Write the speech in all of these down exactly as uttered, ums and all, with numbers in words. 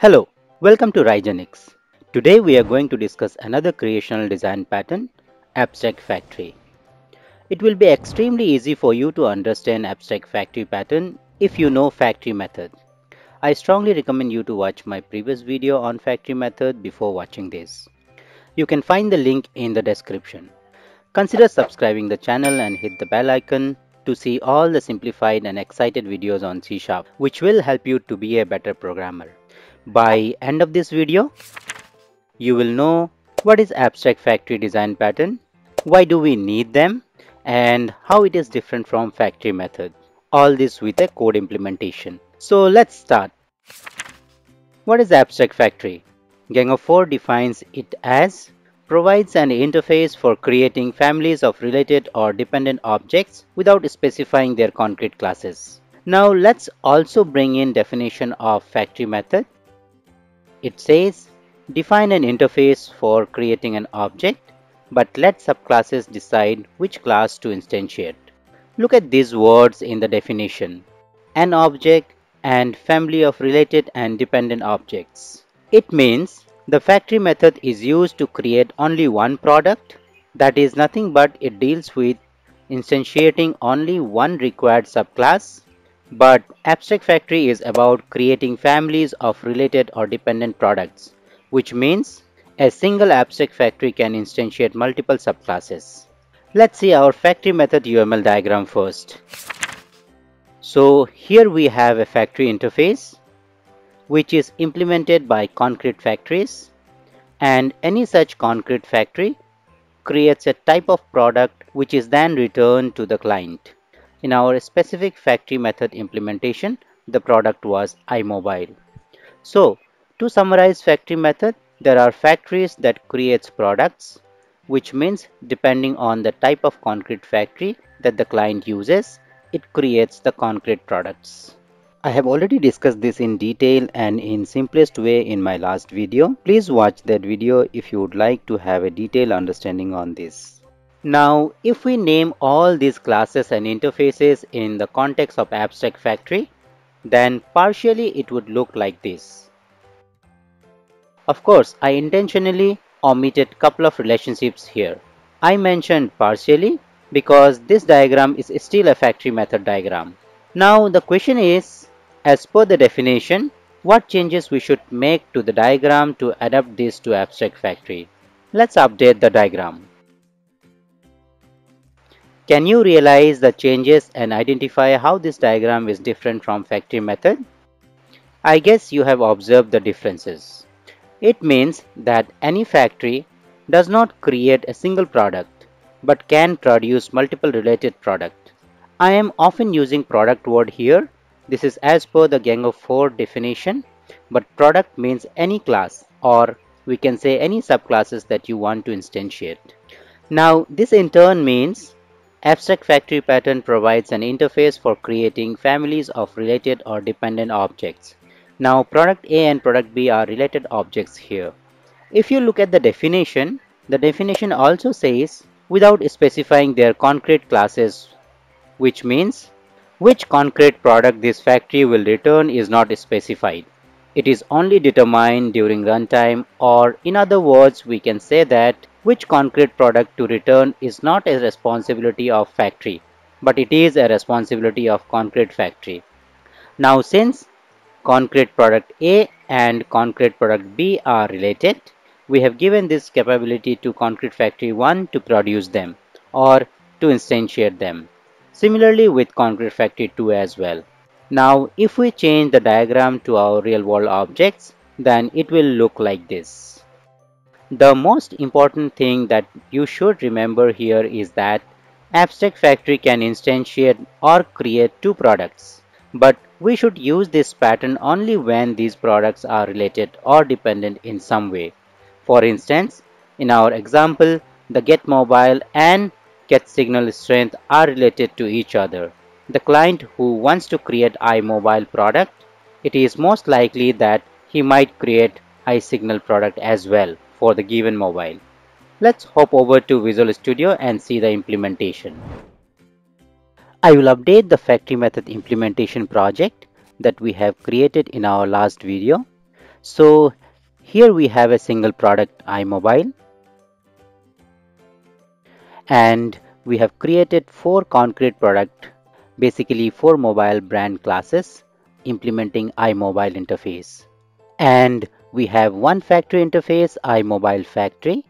Hello, welcome to RGenics. Today we are going to discuss another creational design pattern, Abstract Factory. It will be extremely easy for you to understand Abstract Factory pattern if you know factory method. I strongly recommend you to watch my previous video on factory method before watching this. You can find the link in the description. Consider subscribing the channel and hit the bell icon to see all the simplified and excited videos on C sharp, which will help you to be a better programmer. By end of this video, you will know what is Abstract Factory design pattern, why do we need them, and how it is different from factory method. All this with a code implementation. So let's start. What is Abstract Factory? Gang of Four defines it as provides an interface for creating families of related or dependent objects without specifying their concrete classes. Now let's also bring in definition of factory method. It says define an interface for creating an object, but let subclasses decide which class to instantiate. Look at these words in the definition: an object and family of related and dependent objects. It means the factory method is used to create only one product, that is nothing but it deals with instantiating only one required subclass. But Abstract Factory is about creating families of related or dependent products, which means a single Abstract Factory can instantiate multiple subclasses. Let's see our factory method U M L diagram first. So here we have a factory interface, which is implemented by concrete factories, and any such concrete factory creates a type of product which is then returned to the client. In our specific factory method implementation, the product was iMobile. So to summarize factory method, there are factories that creates products, which means depending on the type of concrete factory that the client uses, it creates the concrete products. I have already discussed this in detail and in simplest way in my last video. Please watch that video if you would like to have a detailed understanding on this. Now, if we name all these classes and interfaces in the context of Abstract Factory, then partially it would look like this. Of course, I intentionally omitted couple of relationships here. I mentioned partially because this diagram is still a factory method diagram. Now, the question is, as per the definition, what changes we should make to the diagram to adapt this to Abstract Factory? Let's update the diagram. Can you realize the changes and identify how this diagram is different from factory method? I guess you have observed the differences. It means that any factory does not create a single product, but can produce multiple related products. I am often using product word here. This is as per the Gang of Four definition, but product means any class, or we can say any subclasses that you want to instantiate. Now this in turn means Abstract Factory pattern provides an interface for creating families of related or dependent objects. Now product A and product B are related objects here. If you look at the definition, the definition also says without specifying their concrete classes, which means which concrete product this factory will return is not specified. It is only determined during runtime, or in other words, we can say that which concrete product to return is not a responsibility of factory, but it is a responsibility of concrete factory. Now since concrete product A and concrete product B are related, we have given this capability to concrete factory one to produce them or to instantiate them. Similarly with concrete factory two as well. Now if we change the diagram to our real world objects, then it will look like this. The most important thing that you should remember here is that Abstract Factory can instantiate or create two products, but we should use this pattern only when these products are related or dependent in some way. For instance, in our example, the get mobile and get signal strength are related to each other. The client who wants to create iMobile product, it is most likely that he might create iSignal product as well for the given mobile. Let's hop over to Visual Studio and see the implementation. I will update the factory method implementation project that we have created in our last video. So here we have a single product, iMobile, and we have created four concrete product, basically four mobile brand classes implementing iMobile interface. And we have one factory interface, iMobile factory,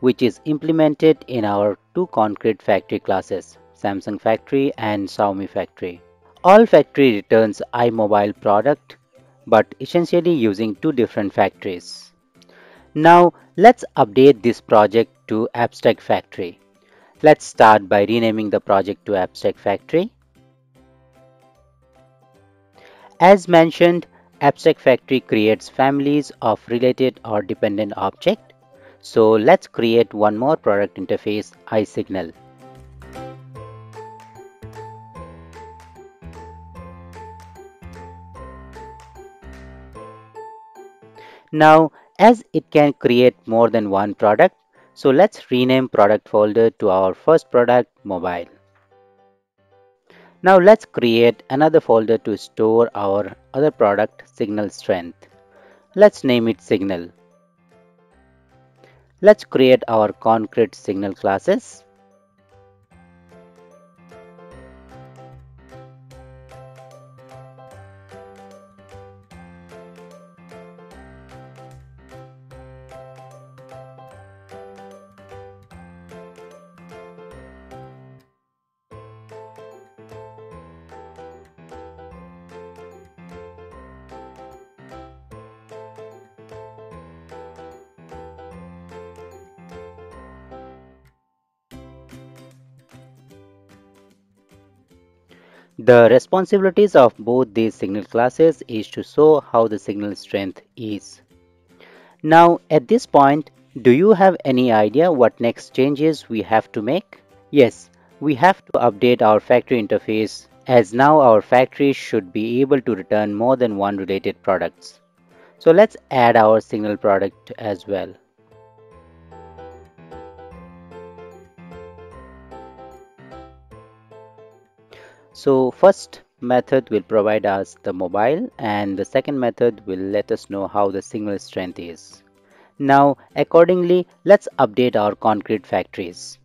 which is implemented in our two concrete factory classes, Samsung factory and Xiaomi factory. All factory returns iMobile product, but essentially using two different factories. Now let's update this project to Abstract Factory. Let's start by renaming the project to Abstract Factory. As mentioned, Abstract Factory creates families of related or dependent objects. So let's create one more product interface, iSignal. Now, as it can create more than one product, so let's rename product folder to our first product, mobile. Now let's create another folder to store our other product, signal strength. Let's name it signal. Let's create our concrete signal classes. The responsibilities of both these signal classes is to show how the signal strength is. Now at this point, do you have any idea what next changes we have to make? Yes, we have to update our factory interface, as now our factory should be able to return more than one related products. So let's add our signal product as well. So first method will provide us the mobile, and the second method will let us know how the signal strength is. Now accordingly, let's update our concrete factories.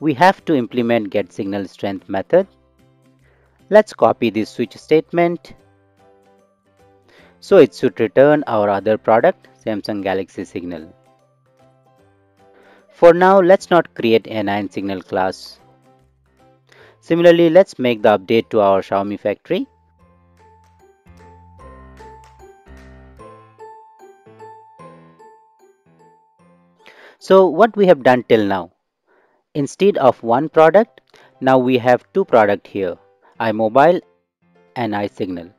We have to implement get signal strength method. Let's copy this switch statement. So it should return our other product, Samsung Galaxy Signal. For now, let's not create an inline signal class. Similarly, let's make the update to our Xiaomi factory. So what we have done till now, instead of one product, now we have two products here, iMobile and iSignal.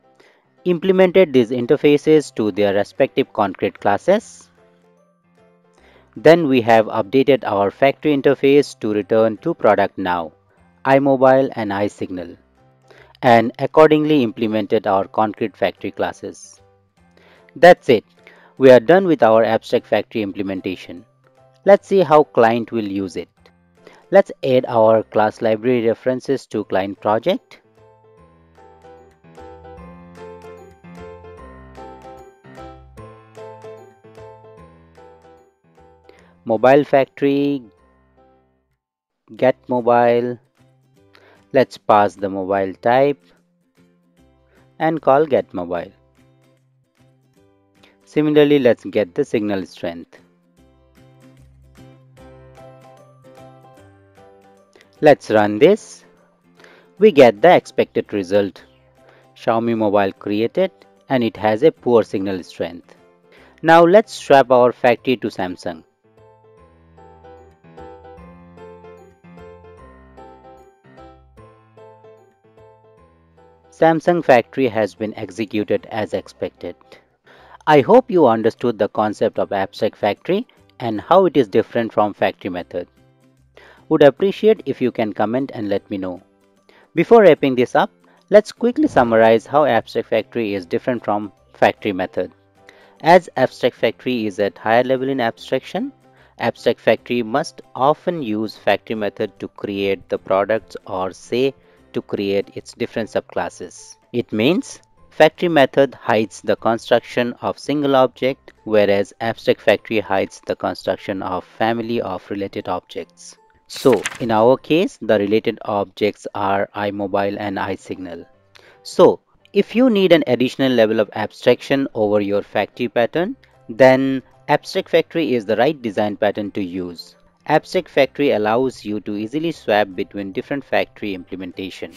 Implemented these interfaces to their respective concrete classes. Then we have updated our factory interface to return two products now, iMobile and iSignal, and accordingly implemented our concrete factory classes. That's it. We are done with our Abstract Factory implementation. Let's see how client will use it. Let's add our class library references to client project. Mobile factory, get mobile. Let's pass the mobile type and call get mobile. Similarly, let's get the signal strength. Let's run this. We get the expected result. Xiaomi mobile created, and it has a poor signal strength. Now let's swap our factory to Samsung. Samsung factory has been executed as expected. I hope you understood the concept of Abstract Factory and how it is different from factory method. Would appreciate if you can comment and let me know. Before wrapping this up, let's quickly summarize how Abstract Factory is different from factory method. As Abstract Factory is at higher level in abstraction, Abstract Factory must often use factory method to create the products, or say, to create its different subclasses. It means Factory method hides the construction of single object, whereas abstract factory hides the construction of family of related objects. So in our case, the related objects are iMobile and iSignal. So if you need an additional level of abstraction over your factory pattern, then abstract factory is the right design pattern to use. Abstract factory allows you to easily swap between different factory implementation.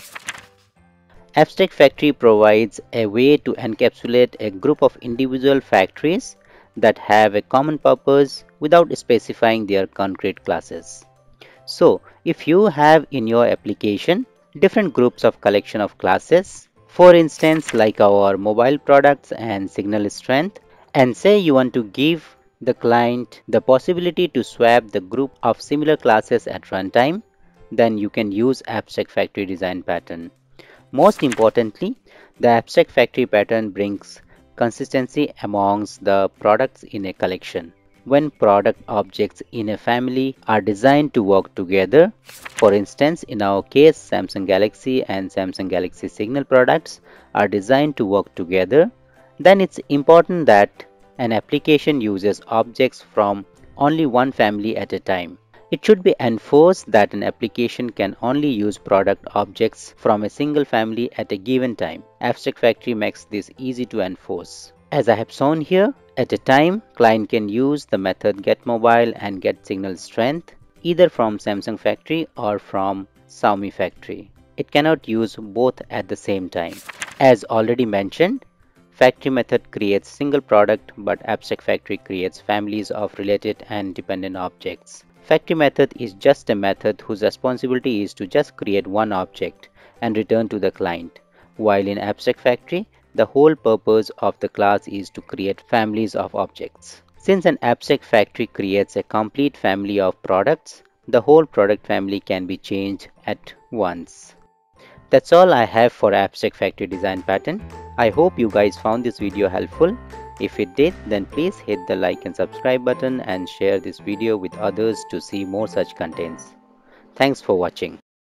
Abstract factory provides a way to encapsulate a group of individual factories that have a common purpose without specifying their concrete classes. So if you have in your application different groups of collection of classes, for instance like our mobile products and signal strength, and say you want to give the client the possibility to swap the group of similar classes at runtime, then you can use abstract factory design pattern. Most importantly, the abstract factory pattern brings consistency amongst the products in a collection. When product objects in a family are designed to work together, for instance in our case Samsung Galaxy and Samsung Galaxy Signal products are designed to work together, then it's important that an application uses objects from only one family at a time. It should be enforced that an application can only use product objects from a single family at a given time. Abstract Factory makes this easy to enforce. As I have shown here, at a time, client can use the method getMobile and getSignalStrength either from Samsung Factory or from Xiaomi Factory. It cannot use both at the same time. As already mentioned, factory method creates single product, but abstract factory creates families of related and dependent objects. Factory method is just a method whose responsibility is to just create one object and return to the client, while in abstract factory, the whole purpose of the class is to create families of objects. Since an abstract factory creates a complete family of products, the whole product family can be changed at once. That's all I have for abstract factory design pattern. I hope you guys found this video helpful. If it did, then please hit the like and subscribe button and share this video with others to see more such contents. Thanks for watching.